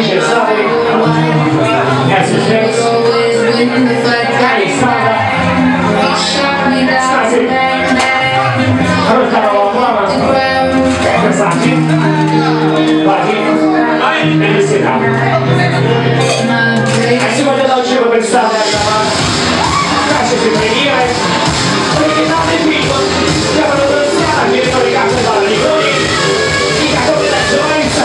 DJ Sonic, SSX, Daddy Saba, Stasi, Рустарова Плава, Красавчик, Вадим и Лисина. А сегодня ночью мы представляем вам качественные премьеры, оригинальный фильм, который был снят на территории Казахстана и который называется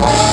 «Восьмой».